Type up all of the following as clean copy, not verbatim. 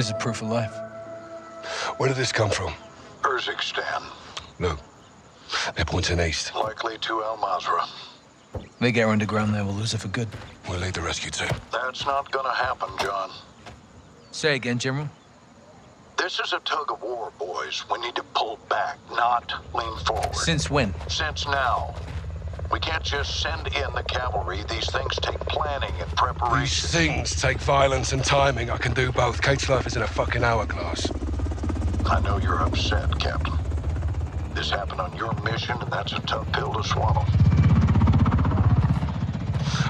This is proof of life. Where did this come from? Urzikstan. No. They're pointing east. Likely to Al Mazrah. They get underground there, we'll lose it for good. We'll lead the rescue team. That's not gonna happen, John. Say again, General. This is a tug-of-war, boys. We need to pull back, not lean forward. Since when? Since now. We can't just send in the cavalry. These things take planning and preparation. These things take violence and timing. I can do both. Kate's life is in a fucking hourglass. I know you're upset, Captain. This happened on your mission, and that's a tough pill to swallow.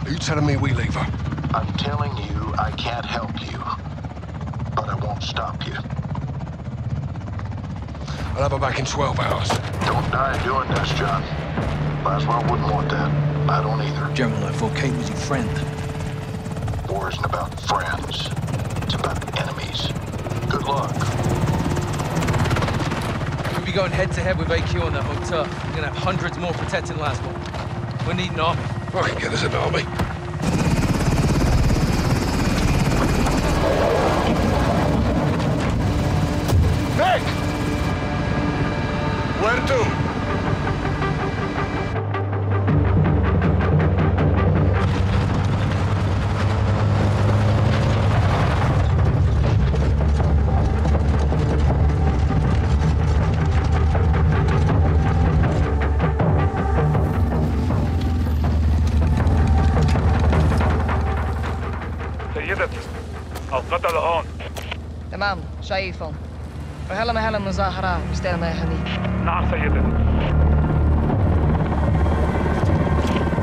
Are you telling me we leave her? I'm telling you I can't help you. But I won't stop you. I'll have her back in 12 hours. Don't die doing this, John. Laswell wouldn't want that. I don't either. General, I thought Kate was your friend. War isn't about friends. It's about enemies. Good luck. We'll be going head-to-head with AQ on that hotel. We're gonna have hundreds more protecting Laswell. We need an army. I can get us an army. Nick! Where to? Al-Qatala on. تمام شايفهم. وهلا ما هلا مظاهرة مستلمة يا حبيبي. نعم سيدي.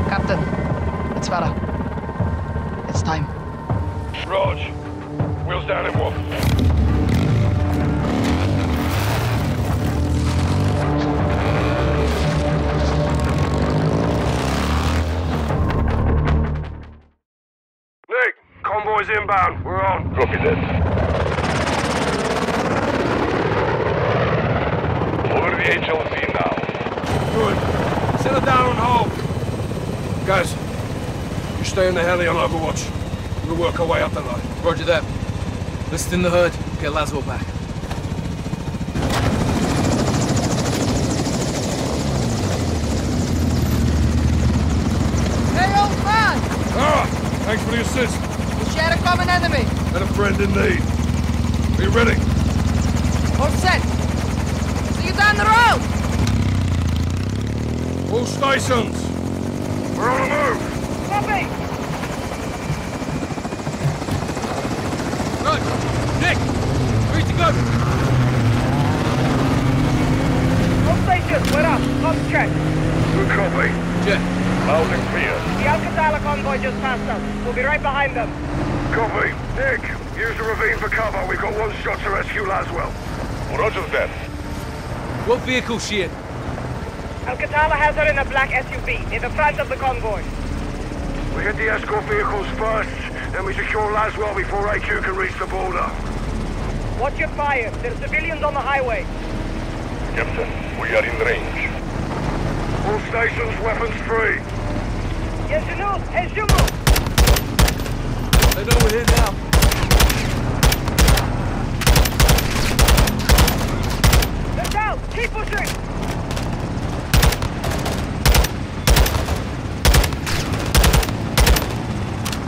Captain, it's Farah. It's time. Rog, we'll stand and walk. Inbound, we're on. Copy that. Over the HLZ now. Good. Settle down and hold. Guys, you stay in the heli on overwatch. We'll work our way up the line. Roger that. Listen in the herd. Get Laswell back. Hey, old man! Ah, thanks for the assist. Share a common enemy. And a friend in need. Are you ready? All set. See you down the road. All stations. We're on the move. Copy. Good. Nick, ready to go. All stations, we're up. Hot check. Good copy. Check. Loud and clear. The Al-Qatala convoy just passed us. We'll be right behind them. Copy. Nick, use the ravine for cover. We've got one shot to rescue Laswell. Roger that. What vehicle is she in? Al-Qatala has her in a black SUV, in the front of the convoy. We hit the escort vehicles first, then we secure Laswell before AQ can reach the border. Watch your fire. There are civilians on the highway. Captain, we are in range. All stations, weapons free. Yes, you know. Yes, you know. They know we're here now. Let's go! Keep pushing!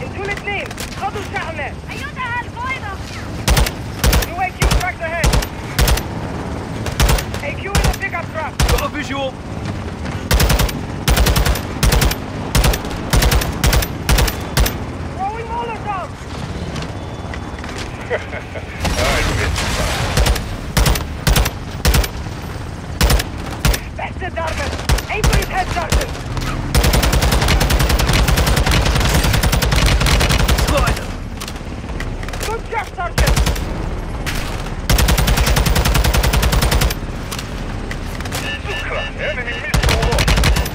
انتوا الاثنين خدوا الشحنة. أيدها البيضة. You AQ tracked ahead. AQ in the pickup truck. Got a visual. All right, bitch. That's it, Darman. Aim for his head, Sergeant. Slide. Good job, Sergeant. Enemy missile launch.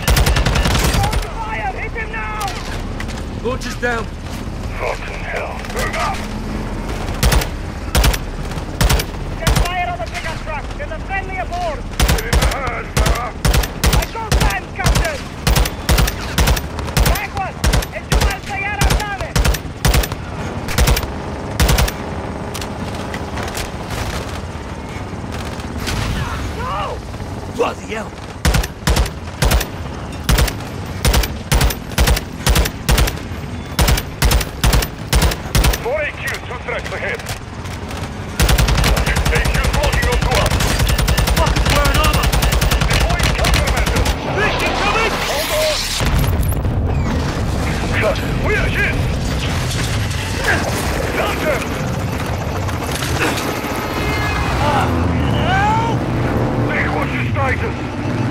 On fire. Hit him now. Launch is down. Rotten hell. Move up. There's a friendly aboard! Get in the herd, Farah! I call time, Captain! Back one! El Jumal Sayara Dame! 4 AQ, 2 tracks ahead. AQ's blocking onto us. Fuckers wearing armor! Deploying countermeasures! This is coming! Hold on! God, we are hit! Thunder! Help! Seahorses Titan!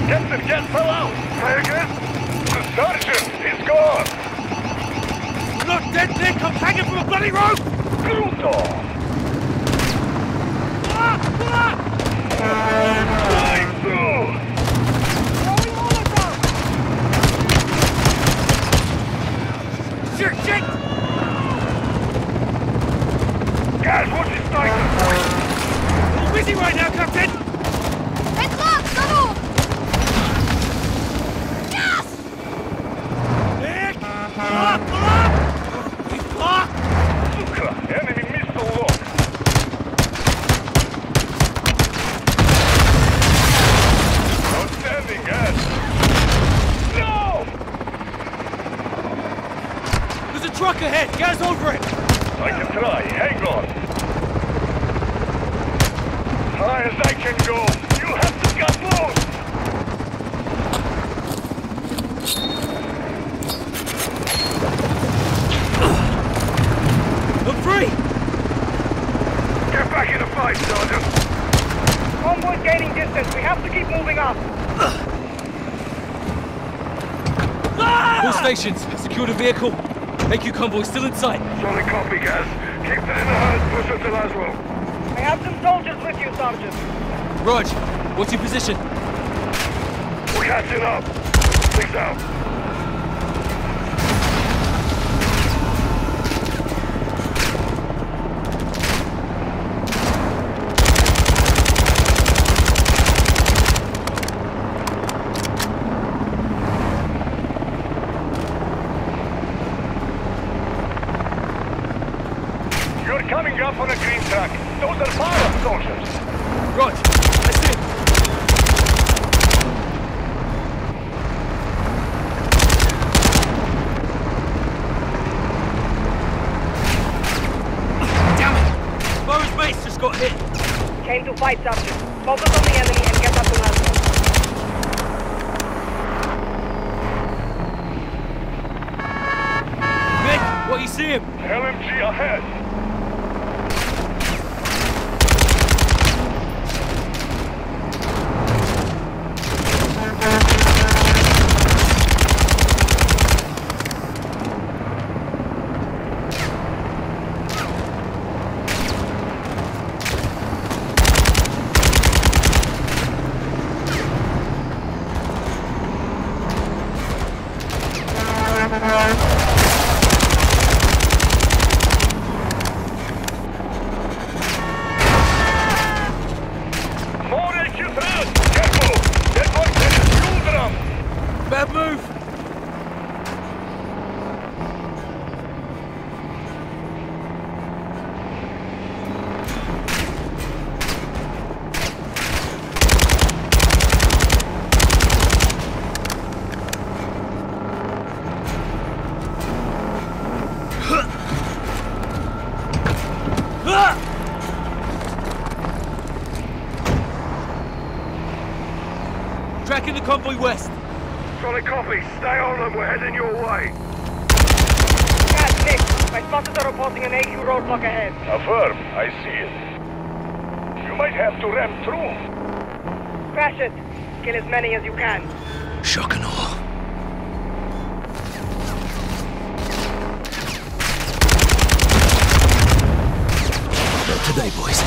Captain Gat fell out! Say again? The sergeant is gone! Not dead, Nick! I'm hanging from a bloody rope! Cruiser! Secured a vehicle. AQ convoy still in sight. Solid copy, Gaz. Keep them in the herd. Push us to Laswell. I have some soldiers with you, Sergeant. Roger. What's your position? We're catching up. 6 out. Tracking the convoy west. Solid copy. Stay on them. We're heading your way. Yes, Nick. My spotters are reporting an AQ roadblock ahead. Affirm. I see it. You might have to ram through. Crash it. Kill as many as you can. Shock and awe. Not today, boys.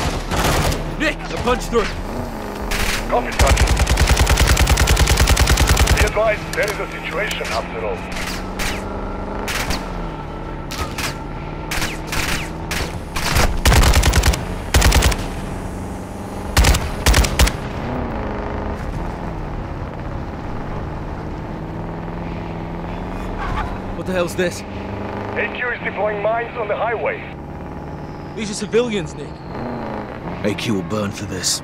Nick, a punch through. Copy, punch. There is a situation after all. What the hell's this? AQ is deploying mines on the highway. These are civilians, Nick. AQ will burn for this.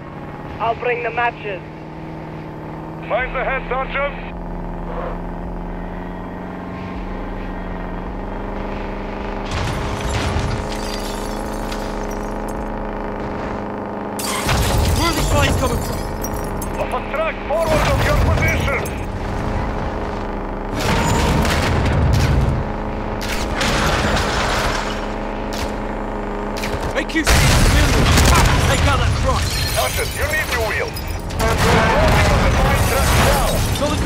I'll bring the matches. Mines ahead, Sergeant. Subtract forward of your position. AQ, wheel them. Take out that cross. Hutton, you need your wheel. You're rolling on the mine track now. Mines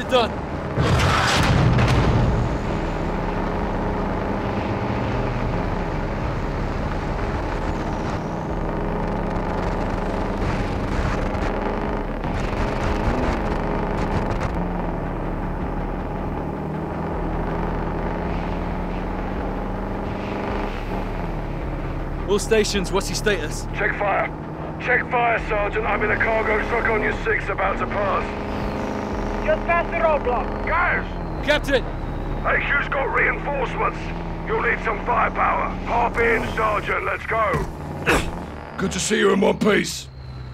are done. All stations, what's your status? Check fire. Check fire, Sergeant. I'm in a cargo truck on your six, about to pass. Just past the roadblock. Guys! Captain! AQ's got reinforcements. You'll need some firepower. Hop in, Sergeant. Let's go. Good to see you in one piece.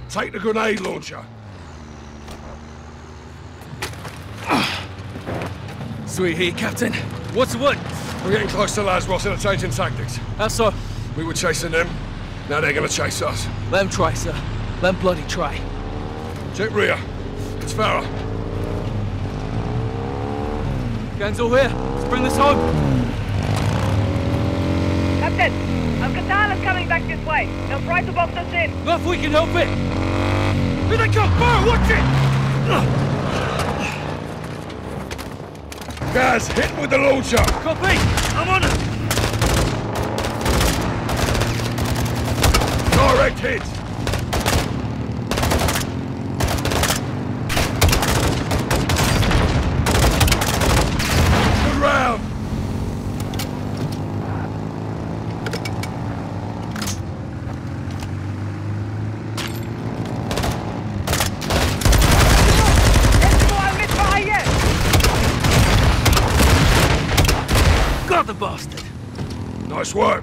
Take the grenade launcher. Sweet here, Captain. What's the word? We're getting close to Laswell, so they're changing tactics. How so? We were chasing them. Now they're gonna chase us. Let them try, sir. Let them bloody try. Check rear. It's Farah. Gang's all here. Let's bring this home. Captain, Al-Qatala's coming back this way. They'll try to box us in. Not if we can help it. Here they come! Fire! Watch it! Guys, hit with the launcher. Copy! I'm on it! Direct hit! Bastard. Nice work.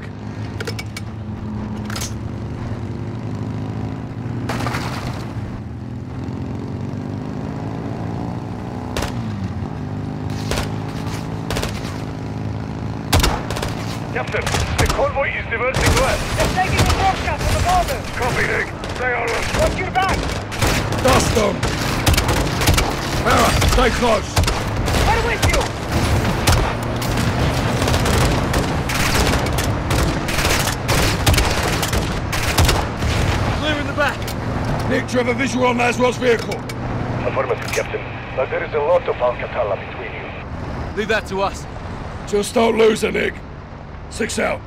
Captain, the convoy is diverting west. They're taking the shortcut from the border. Copy, Nick. They are on. Watch your back. Dust them. Farah, stay close. We're with you. Nick, do you have a visual on Laswell's vehicle? Affirmative, Captain. But there is a lot of Al-Qatala between you. Leave that to us. Just don't lose her, Nick. 6 out.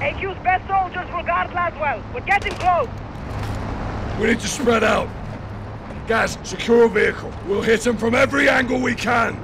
AQ's best soldiers will guard Laswell. We're getting close. We need to spread out. Guys, secure vehicle. We'll hit him from every angle we can.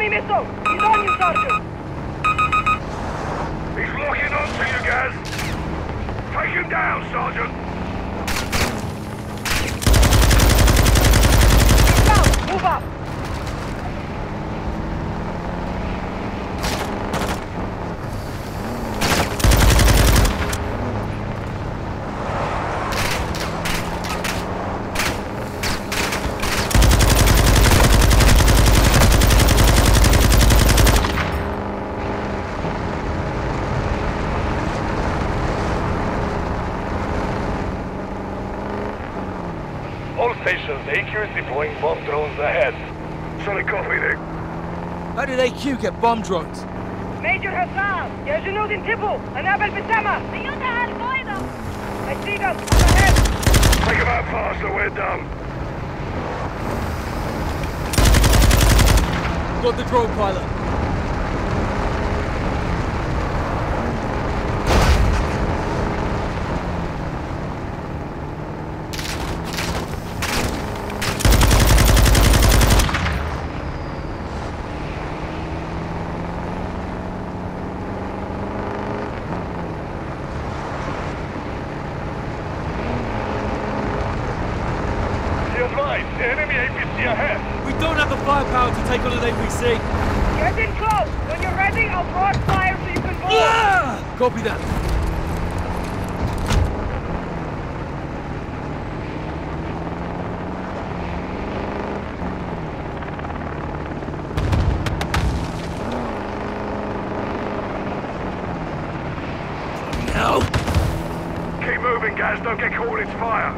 enemy missile! He's on you, Sergeant! He's locking on to you, guys! Take him down, Sergeant! Get down! Move up! AQ is deploying bomb drones ahead. Solid copy, Nick. How did AQ get bomb drones? Major Hassan, there's a note in Tibble, and Abel Bisama. I see them, up ahead. Take them out fast, or we're done. Got the drone pilot. Copy that. No. Keep moving, guys. Don't get caught in fire.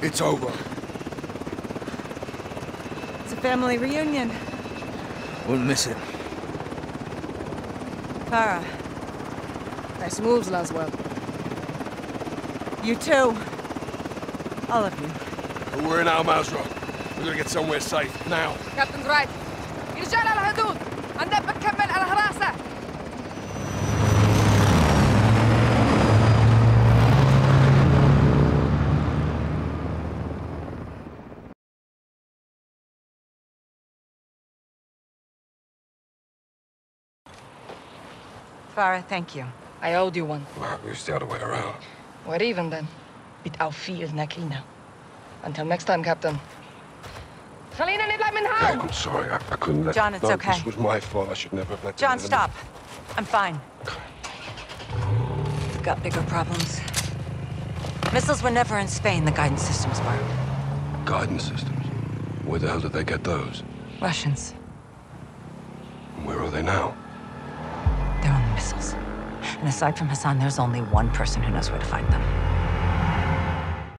It's over. It's over. It's a family reunion. We'll miss it. Farah. Nice moves, Laswell. You too. All of you. We're in Al Mazrah. We're gonna get somewhere safe, now. Captain's right. Inshan al-Hadud. And then بنكمل الهراسة. Farah, thank you. I owed you one. Well, it's the other way around. We're even then. Mit auf Wiedersehen, Kalina. Until next time, Captain. Kalina, نطلع من هون. I'm sorry, I couldn't let... John, it's no, okay. This was my fault. I should never have let... John, stop. I'm fine. We've got bigger problems. Missiles were never in Spain, the guidance systems were. Guidance systems? Where the hell did they get those? Russians. Where are they now? They're on the missiles. And aside from Hassan, there's only one person who knows where to find them.